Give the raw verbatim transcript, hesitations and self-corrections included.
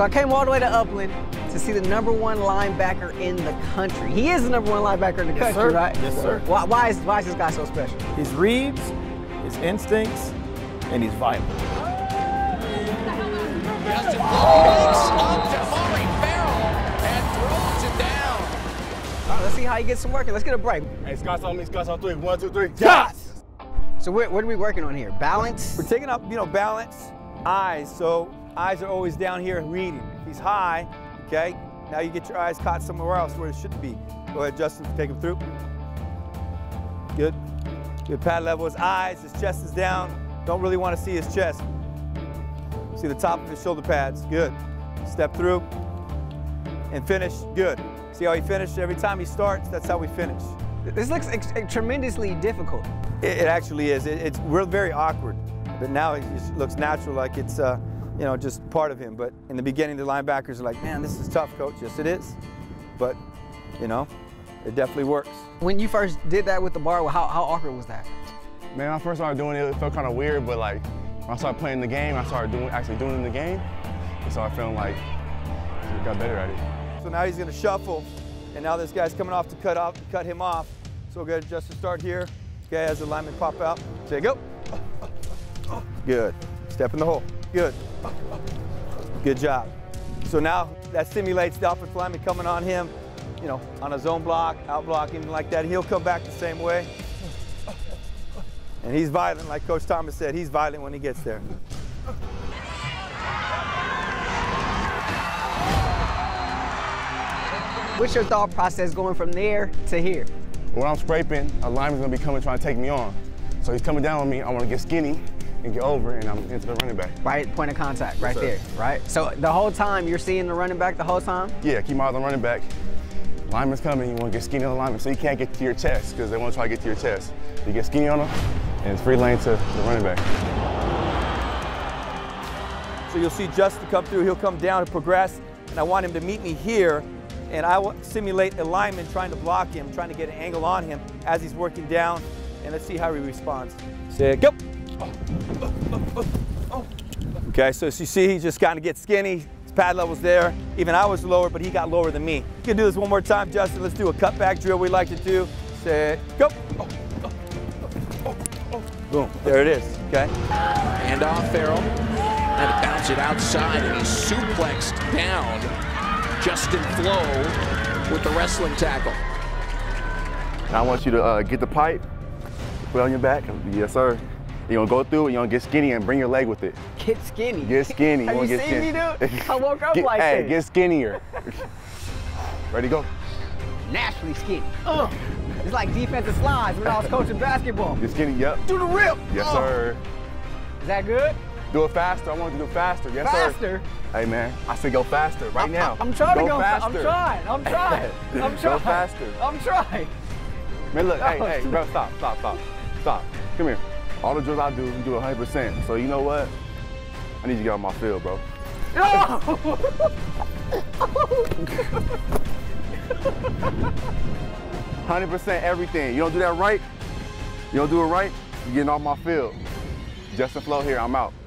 So I came all the way to Upland to see the number one linebacker in the country. He is the number one linebacker in the yes, country, sir. right? Yes, sir. Why, why, is, why is this guy so special? His reads, his instincts, and he's vital. Justin Flowe makes up to Murray Farrell and throws it down. All right, let's see how he gets some working. Let's get a break. Hey, Scott's on me, Scott's on three. One, two, three. Yes! So what are we working on here? Balance? We're taking up, you know, balance, eyes. So eyes are always down here reading. If he's high, okay, now you get your eyes caught somewhere else where it should be. Go ahead, Justin, take him through. Good. Good pad level. His eyes, his chest is down. Don't really want to see his chest. See the top of his shoulder pads, good. Step through and finish, good. See how he finished? Every time he starts, that's how we finish. This looks tremendously difficult. It, it actually is. It, it's we're very awkward, but now it, it looks natural, like it's uh, you know, just part of him. But in the beginning, the linebackers are like, man, this is tough, coach. Yes, it is, but you know, it definitely works. When you first did that with the bar, how, how awkward was that? Man, when I first started doing it, it felt kind of weird, but like, when I started playing the game, I started doing, actually doing the game, and so I felt like I got better at it. So now he's gonna shuffle, and now this guy's coming off to cut off, cut him off. So we're gonna just start here. Okay, as the lineman pop out, say go. Good, step in the hole, good. Good job. So now that simulates the offensive lineman coming on him, you know, on a zone block, out block, anything like that. He'll come back the same way. And he's violent, like Coach Thomas said, he's violent when he gets there. What's your thought process going from there to here? When I'm scraping, a lineman's gonna be coming trying to take me on. So he's coming down on me, I wanna get skinny and get over, and I'm into the running back. Right, point of contact, right yes, there, right? So the whole time, you're seeing the running back the whole time? Yeah, keep my eye on the running back. Lineman's coming, you wanna get skinny on the lineman, so you can't get to your chest, because they wanna try to get to your chest. You get skinny on them, and it's free lane to the running back. So you'll see Justin come through, he'll come down and progress, and I want him to meet me here, and I will simulate a lineman trying to block him, trying to get an angle on him as he's working down, and let's see how he responds. Say, go! Okay, so as you see, he's just kind of gets skinny, his pad level's there, even I was lower, but he got lower than me. You can do this one more time, Justin, let's do a cutback drill we like to do. Say, go! Boom, there it is, okay? And off Farrell, and bounce it outside, and he's suplexed down. Justin Flowe with the wrestling tackle. And I want you to uh, get the pipe, put it on your back, and, yes sir. You're gonna go through and you're gonna get skinny and bring your leg with it. Get skinny? Get skinny. Have you, you get seen skinny. me, dude? I woke up get, like hey, this. Hey, get skinnier. Ready, go. Naturally skinny. Ugh. It's like defensive slides when I was coaching basketball. You're skinny, yep. Do the rip. Yes, oh. sir. Is that good? Do it faster. I want to do it faster. Yes, faster. sir. Faster? Hey, man. I said go faster right I'm, now. I'm trying go to go faster. I'm trying. I'm trying. I'm trying. Go faster. I'm trying. Man, look. Hey, hey, bro, stop, stop, stop. Stop. Come here. All the drills I do, you do one hundred percent. So you know what? I need you to get on my field, bro. one hundred percent everything. You don't do that right, you don't do it right, you're getting off my field. Justin Flowe here, I'm out.